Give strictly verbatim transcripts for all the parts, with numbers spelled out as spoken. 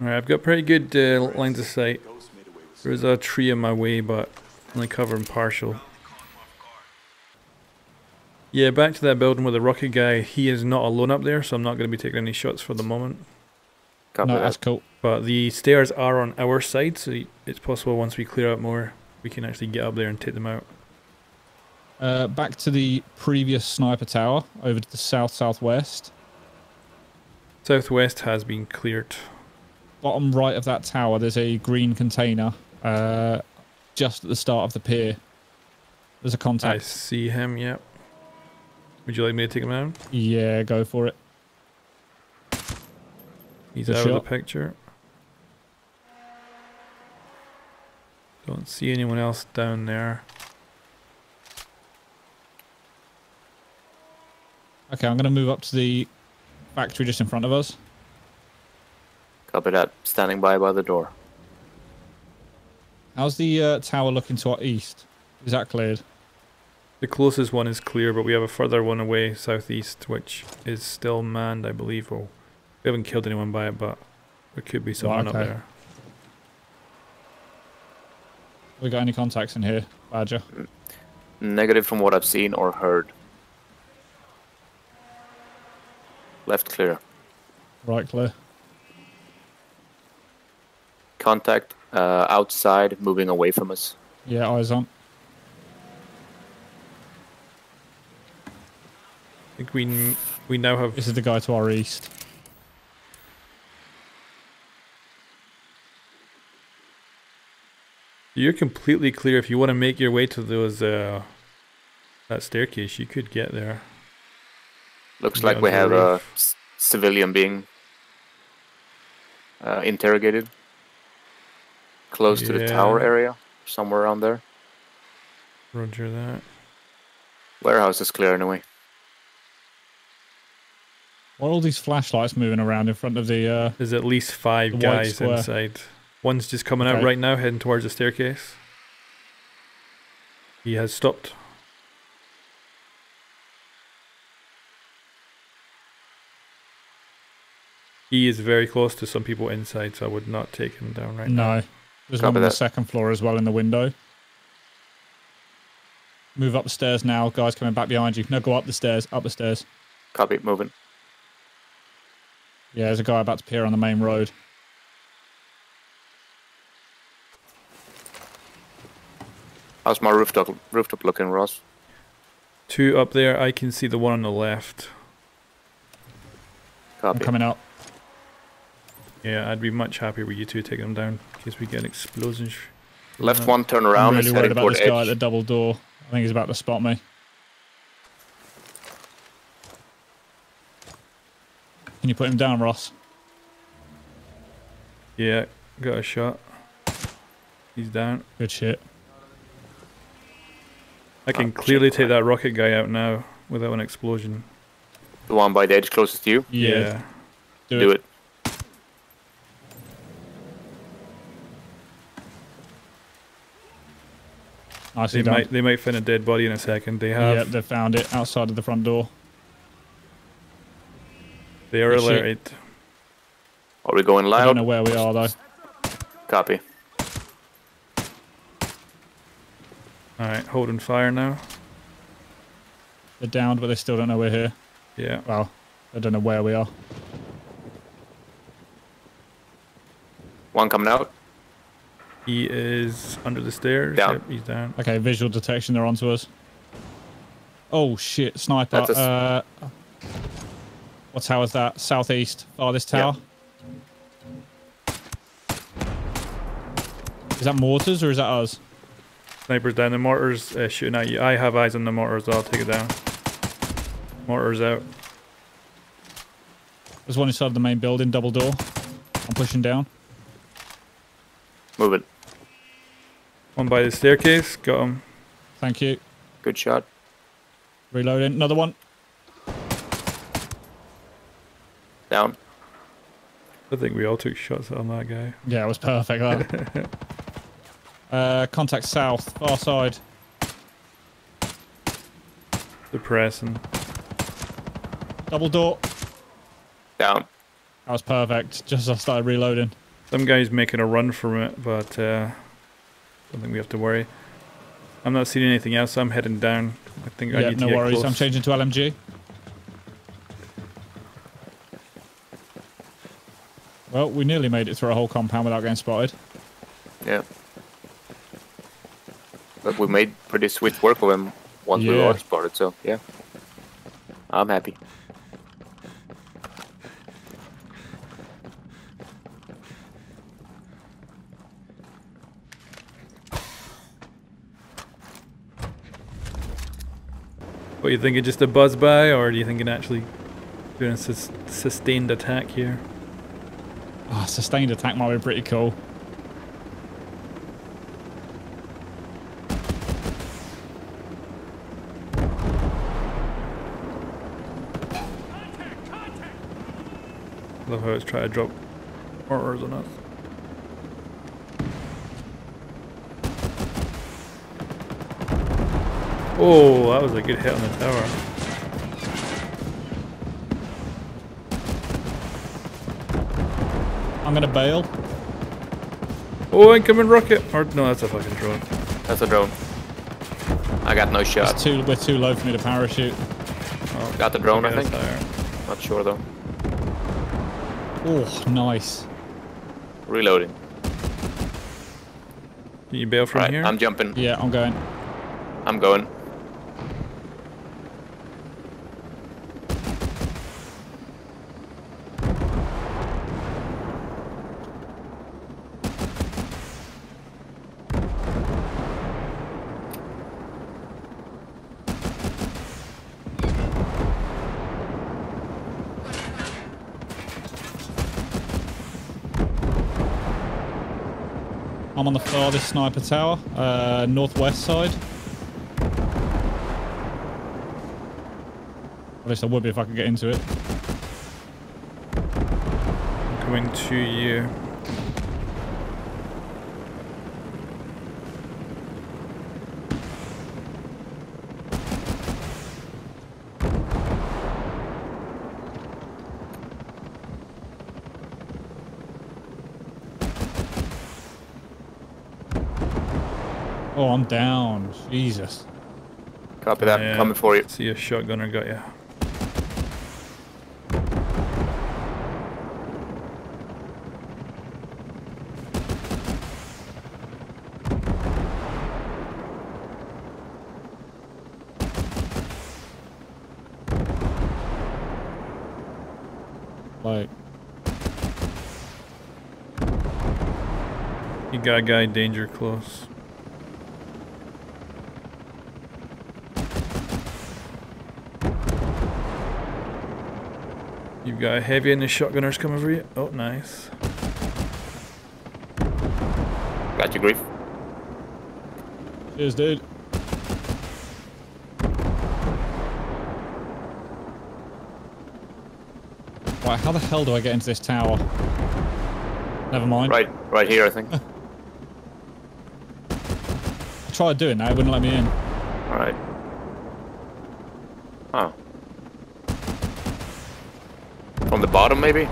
Alright, I've got pretty good uh, lines of sight. There was a tree in my way, but only covering partial. Yeah, back to that building with the rocket guy. He is not alone up there, so I'm not going to be taking any shots for the moment. No, that's cool. But the stairs are on our side, so it's possible once we clear out more, we can actually get up there and take them out. Uh, back to the previous sniper tower, over to the south-southwest. Southwest has been cleared. Bottom right of that tower, there's a green container uh, just at the start of the pier. There's a contact. I see him, yep. Would you like me to take him down? Yeah, go for it. He's Good out shot. of the picture. Don't see anyone else down there. Okay, I'm going to move up to the factory just in front of us. Copy that. Standing by by the door. How's the uh, tower looking to our east? Is that cleared? The closest one is clear, but we have a further one away southeast, which is still manned, I believe. Well, we haven't killed anyone by it, but there could be someone oh, okay. up there. We got any contacts in here, Badger? Negative from what I've seen or heard. Left clear. Right clear. Contact uh, outside, moving away from us. Yeah, eyes on. I think we we now have. This is the guy to our east. You're completely clear. If you want to make your way to those uh, that staircase, you could get there. Looks like we have a civilian being uh, interrogated close yeah. to the tower area, somewhere around there. Roger that. Warehouse is clear anyway. What are all these flashlights moving around in front of the... Uh, There's at least five guys inside. One's just coming okay. out right now, heading towards the staircase. He has stopped. He is very close to some people inside, so I would not take him down right no. now. No. There's Copy one on that. the second floor as well in the window. Move up the stairs now. Guys coming back behind you. No, go up the stairs. Up the stairs. Copy. Moving. Yeah, there's a guy about to appear on the main road. How's my rooftop, rooftop looking, Ross? Two up there. I can see the one on the left. Copy. I'm coming up. Yeah, I'd be much happier with you two taking them down in case we get explosions. Left one, turn around. I'm really worried about this guy at the double door. I think he's about to spot me. Can you put him down, Ross? Yeah, got a shot. He's down. Good shit. I can clearly take that rocket guy out now without an explosion. The one by the edge closest to you? Yeah. yeah. Do it. Do it. They might, they might find a dead body in a second. They have. Yep, they found it outside of the front door. They are alerted. Are we going loud? I don't know where we are though. Copy. Alright, holding fire now. They're downed, but they still don't know we're here. Yeah. Well, they don't know where we are. One coming out. He is under the stairs. Down. Yep, he's down. Okay, visual detection. They're onto us. Oh shit! Sniper. Uh, what tower is that? Southeast. Farthest tower. Yep. Is that mortars or is that us? Sniper's down. The mortars uh, shooting at you. I have eyes on the mortars. I'll take it down. Mortars out. There's one inside the main building. Double door. I'm pushing down. Move it. One by the staircase. Got him. Thank you. Good shot. Reloading. Another one. Down. I think we all took shots on that guy. Yeah, it was perfect. That. uh, contact south, far side. Depressing. Double door. Down. That was perfect. Just as I started reloading. Some guy's making a run for it, but uh, I don't think we have to worry. I'm not seeing anything else, so I'm heading down. I think yeah, I need no to get worries. Close. I'm changing to L M G. Well, we nearly made it through a whole compound without getting spotted. Yeah. But we made pretty swift work of them once yeah. we were spotted, so yeah. I'm happy. What, you think it's just a buzz by, or do you think it actually doing a sus sustained attack here? Ah, oh, sustained attack might be pretty cool. Contact, contact. Love how it's trying to drop mortars on us. Oh, that was a good hit on the tower. I'm gonna bail. Oh, incoming rocket! Or, no, that's a fucking drone. That's a drone. I got no shot. It's too, we're too low for me to parachute. Oh, got the drone, I think. There. Not sure though. Oh, nice. Reloading. Can you bail from right, here? I'm jumping. Yeah, I'm going. I'm going. I'm on the farthest sniper tower, uh, northwest side. At least I would be if I could get into it. I'm coming to you. Oh, I'm down. Jesus. Copy that. Yeah, coming for you. See a shotgunner got you. Like, you got a guy danger close. You've got a heavy and the shotgunners coming for you. Oh, nice. Got your grief. Cheers, dude. Right, how the hell do I get into this tower? Never mind. Right, right here, I think. I tried doing that; it wouldn't let me in. All right. Huh. From the bottom, maybe.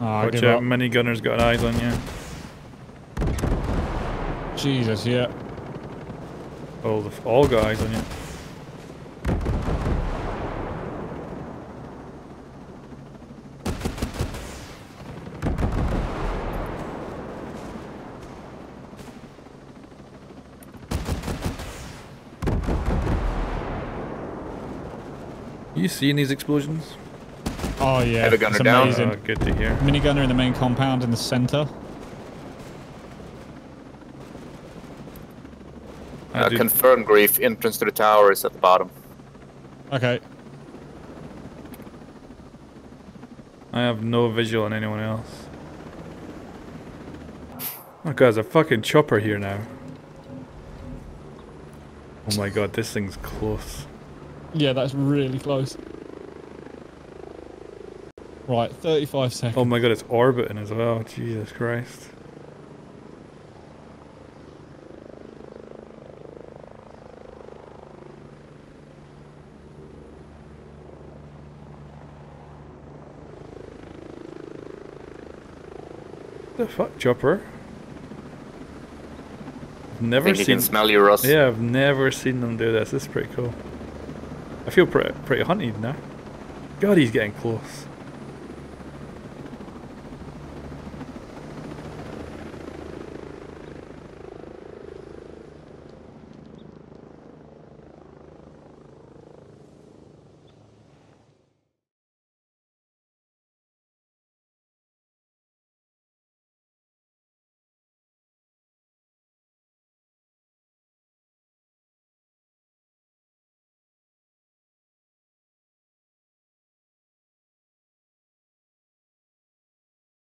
Ah, oh, gotcha. Mini gunner's got eyes on you. Jesus, yeah. Oh, the all got eyes on you. You seeing these explosions? Oh yeah, have a gunner down. Oh, good to hear. Minigunner in the main compound in the center. Uh, confirm grief. Entrance to the tower is at the bottom. Okay. I have no visual on anyone else. Oh god, there's a fucking chopper here now. Oh my god, this thing's close. Yeah, that's really close. Right, thirty-five seconds. Oh my god, it's orbiting as well. Jesus Christ. the fuck, Chopper? Never think seen. He can smell you, Ross. Yeah, I've never seen them do this. This is pretty cool. I feel pretty, pretty hunted now. God, he's getting close.